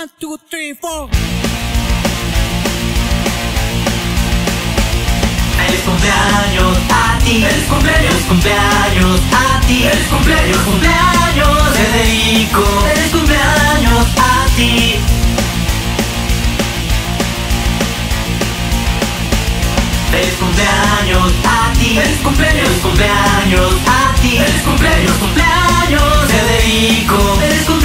1, 2, 3, 4. Feliz cumpleaños a ti. Feliz cumpleaños a ti. Feliz cumpleaños Federico. Feliz cumpleaños a ti. Feliz cumpleaños a ti. Feliz cumpleaños a ti. Feliz cumpleaños Federico.